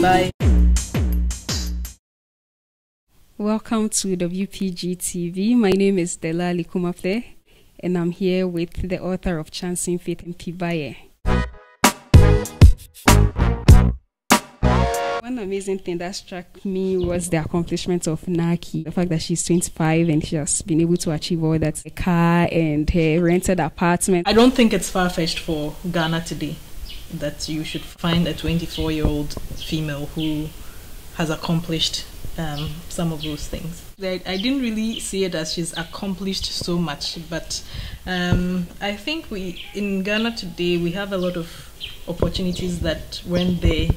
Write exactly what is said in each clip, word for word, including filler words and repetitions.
Bye. Welcome to W P G T V. My name is Delali Kumafle, and I'm here with the author of Chancing Faith, Empi Baryeh. One amazing thing that struck me was the accomplishment of Naki. The fact that she's twenty-five and she has been able to achieve all that, a car and her rented apartment. I don't think it's far-fetched for Ghana today that you should find a twenty-four-year-old female who has accomplished um, some of those things. I, I didn't really see it as she's accomplished so much, but um, I think we in Ghana today we have a lot of opportunities that weren't there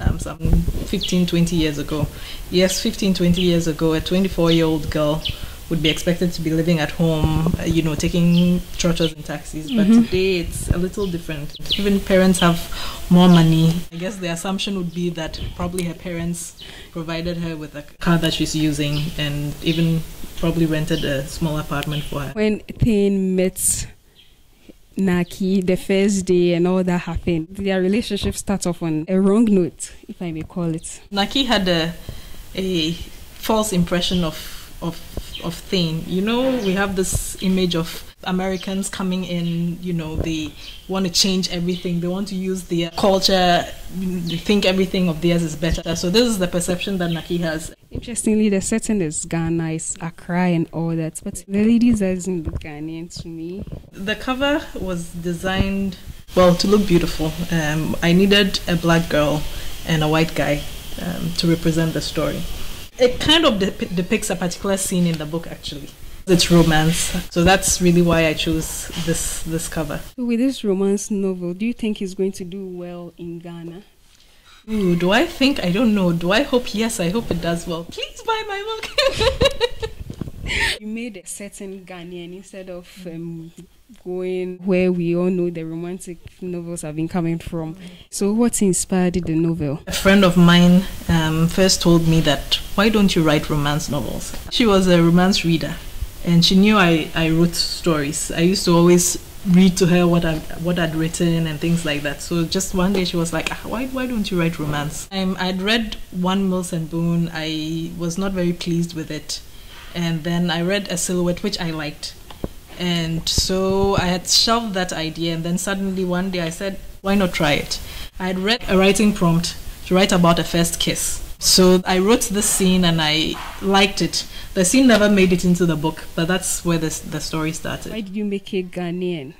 um, some fifteen, twenty years ago. Yes, fifteen, twenty years ago, a twenty-four-year-old girl would be expected to be living at home, uh, you know, taking trotters and taxis. But mm-hmm. today it's a little different. Even parents have more money. I guess the assumption would be that probably her parents provided her with a car that she's using and even probably rented a small apartment for her. When Thane met Naki the first day and all that happened, their relationship started off on a wrong note, if I may call it. Naki had a, a false impression of Of, of Thane. You know, we have this image of Americans coming in, you know, they want to change everything, they want to use their culture, they think everything of theirs is better. So this is the perception that Naki has. Interestingly, the setting is Ghana, is Accra and all that, but the lady doesn't look Ghanaian to me. The cover was designed, well, to look beautiful. Um, I needed a black girl and a white guy um, to represent the story. It kind of dep depicts a particular scene in the book, actually. It's romance, so that's really why I chose this this cover. With this romance novel, do you think it's going to do well in Ghana? Ooh, do I think? I don't know. Do I hope? Yes, I hope it does well. Please buy my book. You made a certain Ghanaian instead of um, going where we all know the romantic novels have been coming from. So what inspired the novel? A friend of mine um, first told me that, why don't you write romance novels? She was a romance reader and she knew I, I wrote stories. I used to always read to her what, I, what I'd written and things like that. So just one day she was like, ah, why, why don't you write romance? Um, I'd read one Mills and Boon. I was not very pleased with it. And then I read a Silhouette, which I liked. And so I had shelved that idea, and then suddenly one day I said, why not try it? I had read a writing prompt to write about a first kiss. So I wrote this scene and I liked it. The scene never made it into the book, but that's where the, the story started. Why did you make it Ghanaian?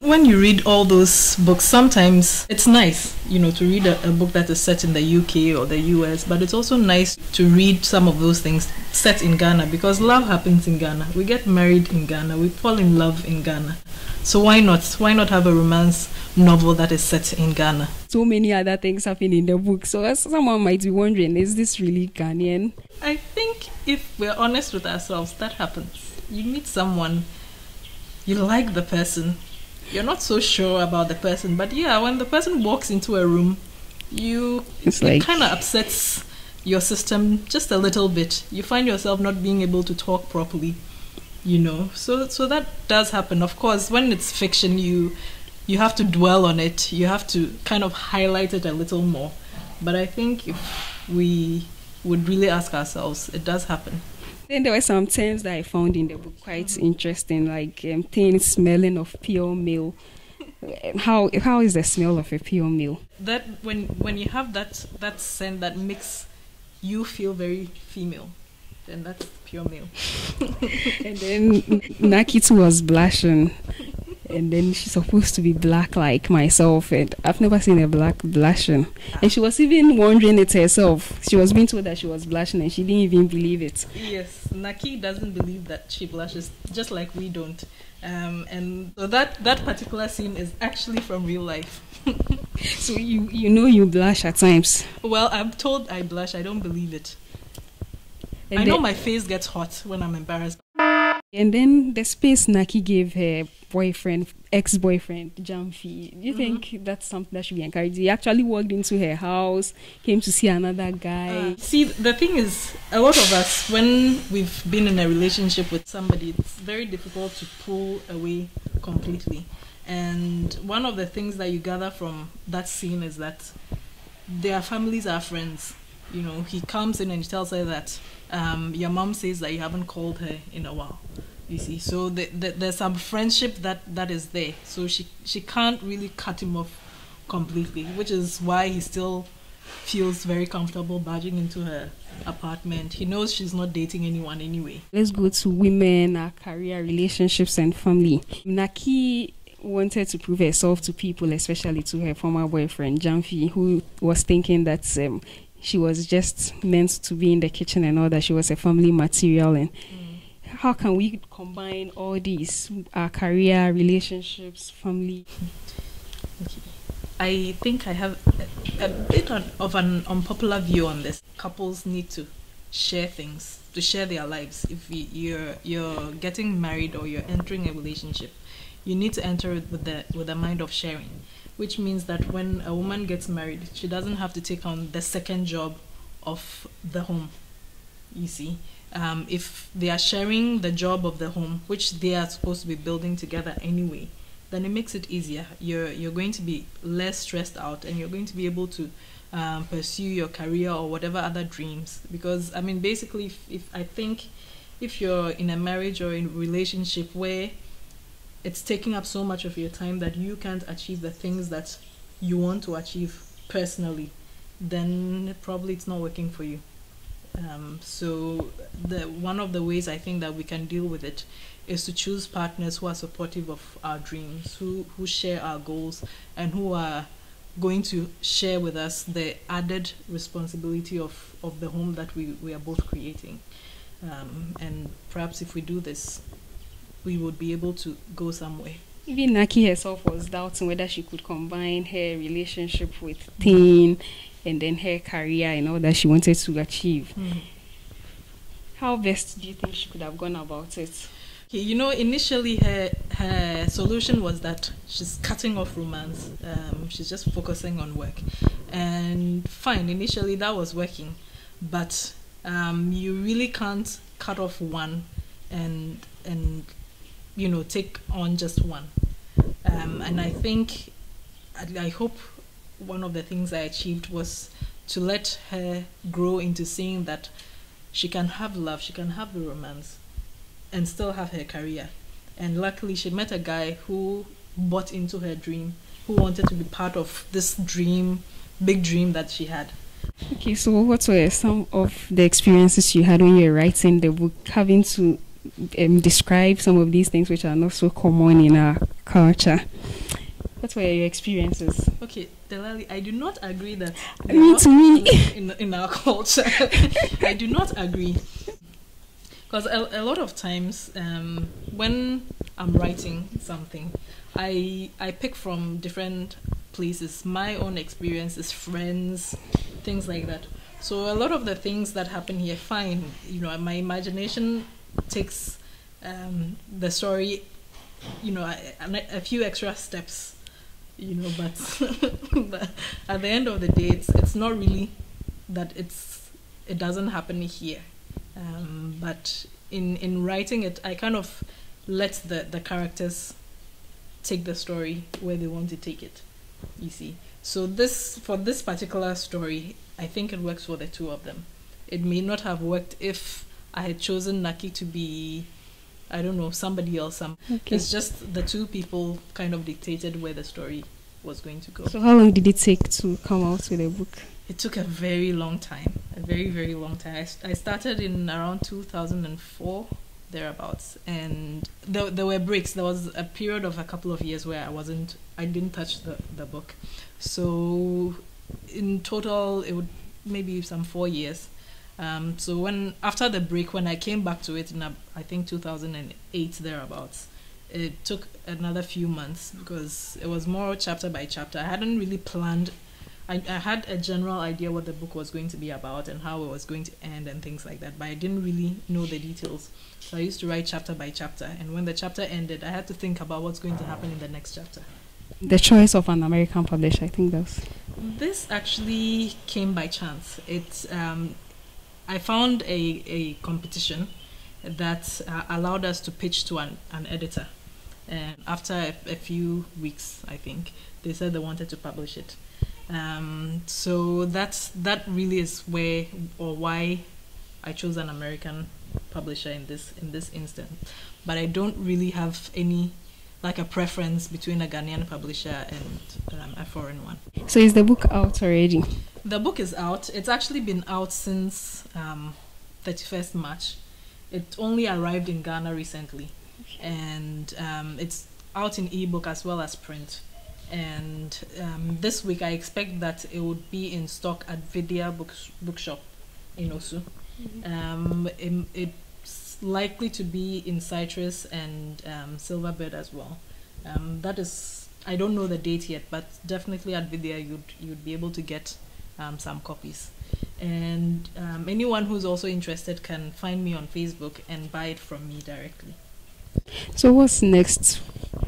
When you read all those books, sometimes it's nice, you know, to read a, a book that is set in the U K or the U S, but it's also nice to read some of those things set in Ghana, because love happens in Ghana. We get married in Ghana, we fall in love in Ghana. So why not? Why not have a romance novel that is set in Ghana? So many other things happen in the book, so someone might be wondering, is this really Ghanaian? I think if we're honest with ourselves, that happens. You meet someone, you like the person, you're not so sure about the person, but yeah, when the person walks into a room, you it's like, it kind of upsets your system just a little bit. You find yourself not being able to talk properly, you know. So so that does happen. Of course, when it's fiction, you you have to dwell on it. You have to kind of highlight it a little more. But I think if we would really ask ourselves, it does happen. Then there were some terms that I found in the book quite interesting, like um, Thane smelling of pure male. How how is the smell of a pure male? That when when you have that that scent that makes you feel very female, then that's pure male. And then Naki too was blushing, and then she's supposed to be black like myself, and I've never seen a black blushing. And she was even wondering it herself. She was being told that she was blushing and she didn't even believe it. Yes, Naki doesn't believe that she blushes, just like we don't. Um, and so that, that particular scene is actually from real life. So you, you know you blush at times? Well, I'm told I blush. I don't believe it. And I know my face gets hot when I'm embarrassed. And then the space Naki gave her boyfriend, ex-boyfriend, Jamfi, do you mm-hmm. think that's something that should be encouraged? He actually walked into her house, came to see another guy. Uh, see, the thing is, a lot of us, when we've been in a relationship with somebody, it's very difficult to pull away completely. And one of the things that you gather from that scene is that their families are friends. You know, he comes in and he tells her that um, your mom says that you haven't called her in a while. You see, so the, the, there's some friendship that, that is there. So she she can't really cut him off completely, which is why he still feels very comfortable barging into her apartment. He knows she's not dating anyone anyway. Let's go to women, our career, relationships, and family. Naki wanted to prove herself to people, especially to her former boyfriend, Jamfi, who was thinking that um, she was just meant to be in the kitchen and all that. She was a family material. And mm. how can we combine all these, our career, relationships, family? Okay. I think I have a, a bit on, of an unpopular view on this. Couples need to share things, to share their lives. If you're you're getting married or you're entering a relationship, you need to enter it with the with the mind of sharing, which means that when a woman gets married, she doesn't have to take on the second job of the home. You see, um, if they are sharing the job of the home, which they are supposed to be building together anyway, then it makes it easier. You're, you're going to be less stressed out, and you're going to be able to um, pursue your career or whatever other dreams. Because, I mean, basically, if, if I think if you're in a marriage or in a relationship where it's taking up so much of your time that you can't achieve the things that you want to achieve personally, then probably it's not working for you. Um, so the, one of the ways I think that we can deal with it is to choose partners who are supportive of our dreams, who, who share our goals, and who are going to share with us the added responsibility of, of the home that we, we are both creating. Um, and perhaps if we do this, we would be able to go somewhere. Even Naki herself was doubting whether she could combine her relationship with Tin and then her career and all that she wanted to achieve. Mm. How best do you think she could have gone about it? You know, initially her her solution was that she's cutting off romance. Um, she's just focusing on work. And fine, initially that was working. But um, you really can't cut off one and, and you know, take on just one. Um, and I think, I, I hope one of the things I achieved was to let her grow into seeing that she can have love, she can have the romance, and still have her career. And luckily she met a guy who bought into her dream, who wanted to be part of this dream, big dream that she had. Okay, so what were some of the experiences you had when you were writing the book, having to um, describe some of these things which are not so common in our culture? What were your experiences? Okay, Delali, I do not agree that me to me in, in our culture. I do not agree. Because a, a lot of times um, when I'm writing something, I, I pick from different places, my own experiences, friends, things like that. So a lot of the things that happen here, fine, you know, my imagination takes um, the story, you know, a, a few extra steps, you know, but, but at the end of the day, it's, it's not really that it's, it doesn't happen here. Um, but in, in writing it, I kind of let the, the characters take the story where they want to take it, you see. So this, for this particular story, I think it works for the two of them. It may not have worked if I had chosen Naki to be, I don't know, somebody else. Some. Okay. It's just the two people kind of dictated where the story was going to go. So how long did it take to come out with a book? It took a very long time, a very, very long time. I, I started in around two thousand four, thereabouts, and there, there were breaks. There was a period of a couple of years where I wasn't, I didn't touch the, the book. So in total, it would maybe some four years. Um, so when, after the break, when I came back to it in, I think, two thousand eight, thereabouts, it took another few months because it was more chapter by chapter. I hadn't really planned. I, I had a general idea what the book was going to be about and how it was going to end and things like that, but I didn't really know the details. So I used to write chapter by chapter, and when the chapter ended, I had to think about what's going to happen in the next chapter. The choice of an American publisher, I think that's... This actually came by chance. It, um, I found a, a competition that uh, allowed us to pitch to an, an editor. And after a, a few weeks, I think, they said they wanted to publish it. Um, so that's that really is where or why I chose an American publisher in this in this instance. But I don't really have any like a preference between a Ghanaian publisher and um, a foreign one. So is the book out already? The book is out. It's actually been out since um, thirty-first March. It only arrived in Ghana recently, and um, it's out in ebook as well as print. And um, this week I expect that it would be in stock at Vidya Books Bookshop in Osu. Mm-hmm. um, it, it's likely to be in Citrus and um, Silverbird as well. Um, that is, I don't know the date yet, but definitely at Vidya you'd, you'd be able to get um, some copies. And um, anyone who's also interested can find me on Facebook and buy it from me directly. So what's next?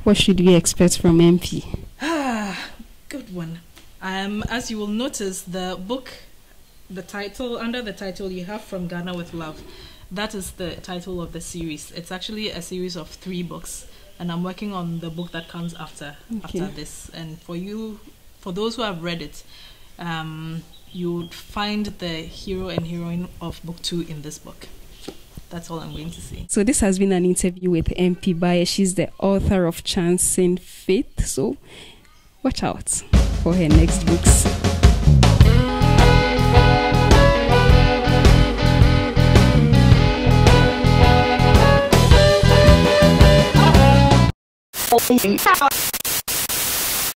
What should we expect from Empi? Ah, good one. Um, as you will notice, the book, the title, under the title you have From Ghana with Love. That is the title of the series. It's actually a series of three books, and I'm working on the book that comes after, okay. after this. And for you, for those who have read it, um, you would find the hero and heroine of book two in this book. That's all I'm going to say. So this has been an interview with Empi Baryeh. She's the author of Chancing Faith. So watch out for her next books.